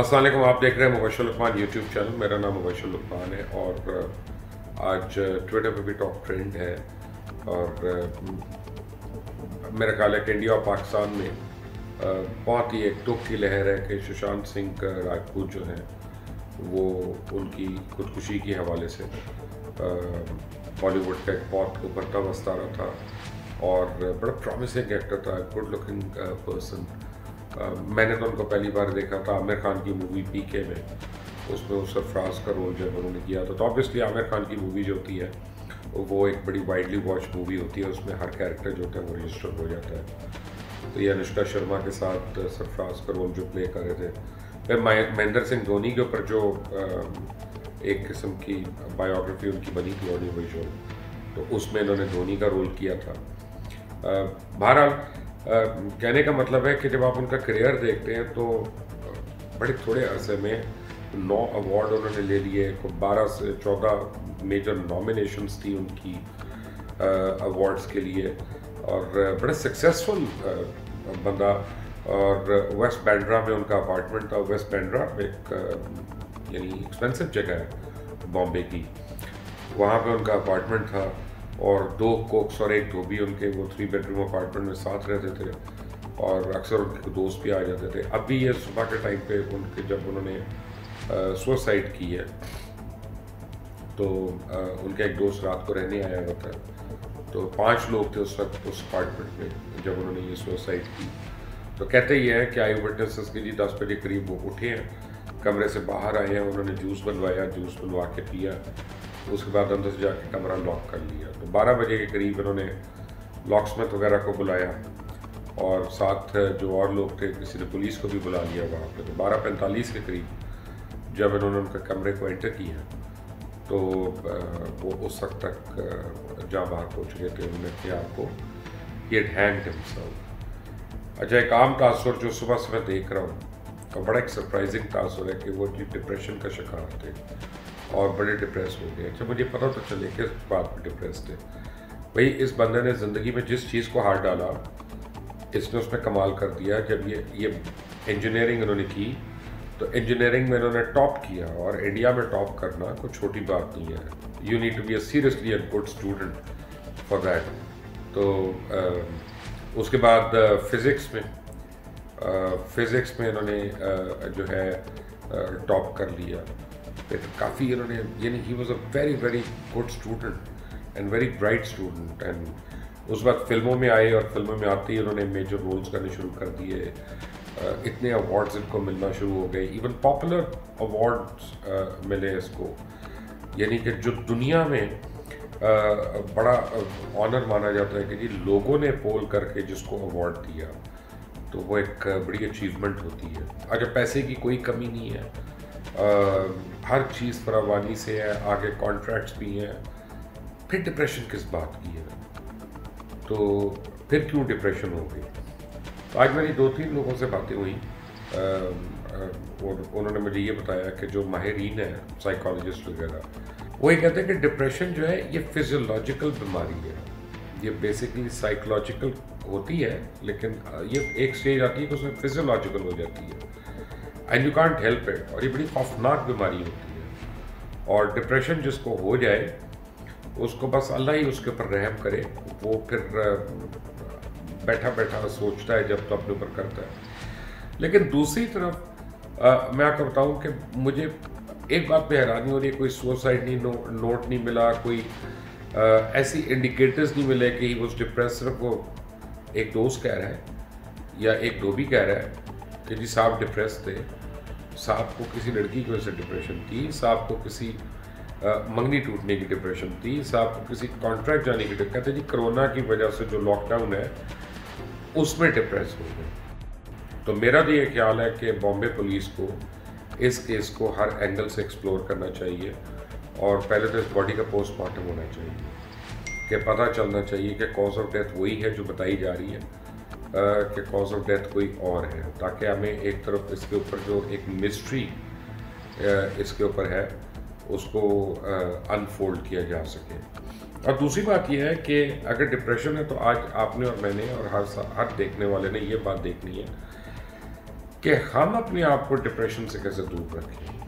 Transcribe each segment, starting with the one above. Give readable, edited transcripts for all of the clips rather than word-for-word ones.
अस्सलाम वालेकुम, आप देख रहे हैं मुबशिर लुकमान यूट्यूब चैनल। मेरा नाम मुबशिर लुकमान है और आज ट्विटर पे भी टॉप ट्रेंड है और मेरा ख्याल है कि इंडिया और पाकिस्तान में बहुत ही एक दुख की लहर है कि सुशांत सिंह राजपूत जो हैं वो उनकी खुदकुशी के हवाले से बॉलीवुड का एक बहुत उभरता बस्तारा था और बड़ा प्रॉमिसिंग एक्टर था, गुड लुकिंग पर्सन। मैंने तो उनको पहली बार देखा था आमिर खान की मूवी पीके में, उसमें उस सरफराज का रोल जब उन्होंने किया था। तो ऑब्वियसली आमिर खान की मूवी जो होती है वो एक बड़ी वाइडली वॉच मूवी होती है, उसमें हर कैरेक्टर जो होता है वो रजिस्टर हो जाता है। तो ये अनुष्का शर्मा के साथ सरफराज का रोल जो प्ले कर रहे थे, फिर महेंद्र सिंह धोनी के ऊपर जो एक किस्म की बायोग्राफी उनकी बनी थी ऑडियो विजुअल, तो उसमें इन्होंने धोनी का रोल किया था। बहरहाल कहने का मतलब है कि जब आप उनका करियर देखते हैं तो बड़े थोड़े अरसे में 9 अवार्ड उन्होंने ले लिए, 12 से 14 मेजर नॉमिनेशंस थी उनकी अवार्ड्स के लिए और बड़े सक्सेसफुल बंदा। और वेस्ट बैंड्रा में उनका अपार्टमेंट था। वेस्ट बैंड्रा एक यानी एक्सपेंसिव जगह है बॉम्बे की, वहाँ पे उनका अपार्टमेंट था और 2 कोक्स और 1 धोबी उनके वो 3 बेडरूम अपार्टमेंट में साथ रहते थे और अक्सर उनके दोस्त भी आ जाते थे। अब भी ये सुबह के टाइम पे उनके जब उन्होंने सुसाइड की है तो उनका एक दोस्त रात को रहने आया हुआ था, तो 5 लोग थे उस वक्त उस अपार्टमेंट में जब उन्होंने ये सुसाइड की। तो कहते ही है कि आई विटनेसेस के लिए 10 बजे करीब वो उठे हैं, कमरे से बाहर आए हैं, उन्होंने जूस बनवाया, जूस बनवा के पिया, उसके बाद अंदर से जाके कमरा लॉक कर लिया। तो 12 बजे के करीब इन्होंने लॉकस्मिथ वगैरह को बुलाया और साथ जो और लोग थे किसी ने पुलिस को भी बुला लिया वहाँ पर। तो 12:45 के करीब जब इन्होंने उनका कमरे को एंटर किया तो वो उस वक्त तक जहाँ बाहर पहुँच गए थे। उन्होंने अपने आप को ये हैंग हिमसेल्फ। अच्छा, एक आम तासुर जो सुबह से मैं देख रहा हूँ और बड़ा एक सरप्राइजिंग तासुर है कि वो डिप्रेशन का शिकार थे और बड़े डिप्रेस हो गए। अच्छा, मुझे पता तो चले कि इस बात में डिप्रेस थे। भाई, इस बंदे ने ज़िंदगी में जिस चीज़ को हाथ डाला इसने उसमें कमाल कर दिया। जब ये इंजीनियरिंग इन्होंने की तो इंजीनियरिंग में इन्होंने टॉप किया और इंडिया में टॉप करना कोई छोटी बात नहीं है। You need to be a seriously a good student for that. तो उसके बाद फिज़िक्स में इन्होंने जो है टॉप कर लिया। फिर काफ़ी इन्होंने यानी he was a very very good student and very bright student. And उस बाद फिल्मों में आए और फिल्मों में आते ही उन्होंने मेजर रोल्स करने शुरू कर दिए। इतने अवार्ड्स इनको मिलना शुरू हो गए, इवन पॉपुलर अवार्ड्स मिले इसको, यानी कि जो दुनिया में बड़ा ऑनर माना जाता है कि जी लोगों ने पोल करके जिसको अवार्ड दिया तो वो एक बड़ी अचीवमेंट होती है। अच्छा, पैसे की कोई कमी नहीं है, हर चीज़ फरावानी से है, आगे कॉन्ट्रैक्ट्स भी हैं। फिर डिप्रेशन किस बात की है, तो फिर क्यों डिप्रेशन हो गई। आज मेरी 2-3 लोगों से बातें हुई, उन्होंने मुझे ये बताया कि जो माहिरीन है साइकोलॉजिस्ट वगैरह वो ये कहते हैं कि डिप्रेशन जो है ये फिजियोलॉजिकल बीमारी है, ये बेसिकली साइकोलॉजिकल होती है लेकिन ये एक स्टेज आती है कि उसमें फिजियोलॉजिकल हो जाती है and you can't help it. और ये बड़ी खौफनाक बीमारी होती है और डिप्रेशन जिसको हो जाए उसको बस अल्लाह ही उसके ऊपर रहम करे। वो फिर बैठा बैठा सोचता है जब तो अपने ऊपर करता है। लेकिन दूसरी तरफ मैं आपको बताऊं कि मुझे एक बात पे हैरानी हो रही है, कोई सुसाइड नहीं नोट नहीं मिला, कोई ऐसी इंडिकेटर्स नहीं मिले कि वो डिप्रेस। सिर्फ वो एक दोस्त कह रहा है या 1 धोबी कह रहा है कि जी साहब डिप्रेस थे, साहब को किसी लड़की की वजह से डिप्रेशन थी, साहब को किसी मंगनी टूटने की डिप्रेशन थी, साहब को किसी कॉन्ट्रैक्ट जाने की। कहते जी कोरोना की वजह से जो लॉकडाउन है उसमें डिप्रेस हो गए। तो मेरा तो ये ख्याल है कि बॉम्बे पुलिस को इस केस को हर एंगल से एक्सप्लोर करना चाहिए और पहले तो इस बॉडी का पोस्टमार्टम होना चाहिए कि पता चलना चाहिए कि कॉज ऑफ डेथ वही है जो बताई जा रही है कि कॉज ऑफ डेथ कोई और है, ताकि हमें एक तरफ इसके ऊपर जो एक मिस्ट्री इसके ऊपर है उसको अनफोल्ड किया जा सके। और दूसरी बात यह है कि अगर डिप्रेशन है तो आज आपने और मैंने और हर देखने वाले ने ये बात देखनी है कि हम अपने आप को डिप्रेशन से कैसे दूर रखें,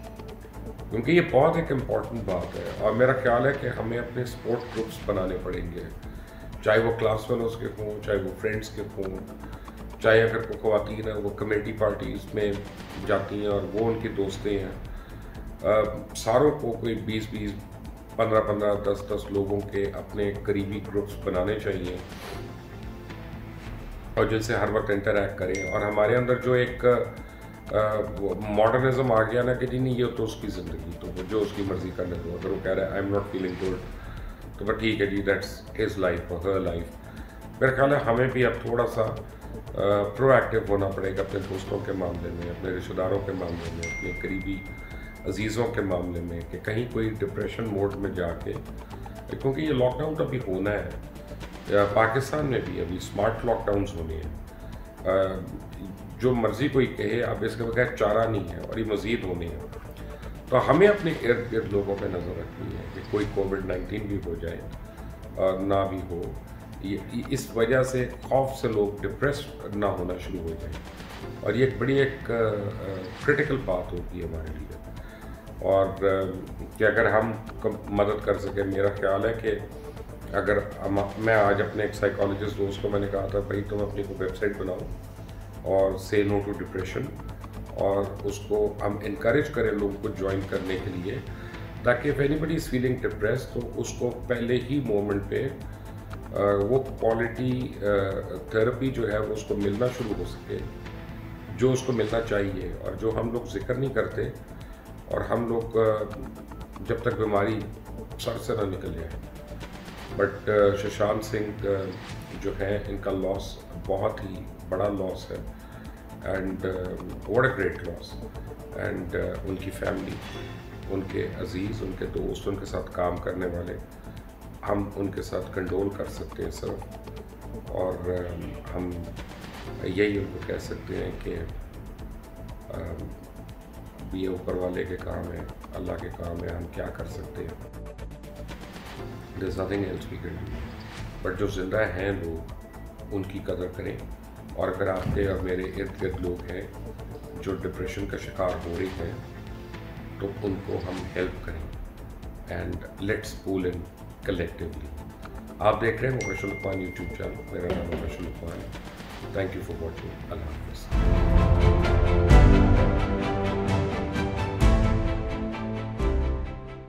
क्योंकि ये बहुत एक इम्पॉर्टेंट बात है। और मेरा ख्याल है कि हमें अपने स्पोर्ट ग्रुप्स बनाने पड़ेंगे, चाहे वो क्लास फेलोज के हों, चाहे वो फ्रेंड्स के हों, चाहे अगर वो ख्वातीन हैं वो कमेटी पार्टीज़ में जाती हैं और वो उनकी दोस्तें हैं। सारों को कोई 20-20, 15-15, 10-10 लोगों के अपने करीबी ग्रुप्स बनाने चाहिए और जिनसे हर वक्त इंटरैक्ट करें। और हमारे अंदर जो एक मॉडर्निज्म आ गया ना कि जी नहीं ये तो उसकी ज़िंदगी, तो जो उसकी मर्ज़ी करने दो, अगर वो कह रहा है I am not feeling good तो बस ठीक है जी, दैट्स हिज लाइफ और हर लाइफ। मेरा ख्याल है हमें भी अब थोड़ा सा प्रोएक्टिव होना पड़ेगा अपने दोस्तों के मामले में, अपने रिश्तेदारों के मामले में, अपने करीबी अजीज़ों के मामले में, कि कहीं कोई डिप्रेशन मोड में जाके, क्योंकि ये लॉकडाउन तो अभी होना है, पाकिस्तान में भी अभी स्मार्ट लॉकडाउन होने हैं, जो मर्ज़ी कोई कहे, अब इसके बगैर चारा नहीं है और ये मज़ीद होने हैं। तो हमें अपने इर्द गिर्द लोगों पर नज़र रखनी है कि कोई कोविड-19 भी हो जाए और ना भी हो, ये इस वजह से खौफ से लोग डिप्रेस ना होना शुरू हो जाए, और ये एक बड़ी एक क्रिटिकल बात होती है हमारे लिए। और कि अगर हम मदद कर सकें, मेरा ख्याल है कि अगर मैं आज अपने एक साइकोलॉजिस्ट दोस्त को मैंने कहा था भाई तुम अपनी को वेबसाइट बनाओ और से नो टू डिप्रेशन, और उसको हम इनकरेज करें लोगों को ज्वाइन करने के लिए, ताकि if anybody is feeling depress तो उसको पहले ही मोमेंट पे वो क्वालिटी थेरेपी जो है वो उसको मिलना शुरू हो सके जो उसको मिलना चाहिए। और जो हम लोग जिक्र नहीं करते, और हम लोग जब तक बीमारी सर से ना निकल जाए, बट सुशांत सिंह जो है इनका लॉस बहुत ही बड़ा लॉस है, and what a great loss, and उनकी फैमिली, उनके अजीज़, उनके दोस्त, उनके साथ काम करने वाले, हम उनके साथ कंडोल कर सकते हैं सिर्फ। और हम यही उनको कह सकते हैं कि ये ऊपर वाले के काम है, अल्लाह के काम है, हम क्या कर सकते हैं, there's nothing else we can do। But जो जिंदा हैं लोग उनकी कदर करें, और अगर आपके और मेरे इर्द गिर्द लोग हैं जो डिप्रेशन का शिकार हो रहे हैं तो उनको हम हेल्प करें, and let's pool in collectively. आप देख रहे हैं मुबशिर लुकमान यूट्यूब चैनल, मेरा नाम मुबशिर लुकमान है। Thank you for watching. Allah हाफिज़।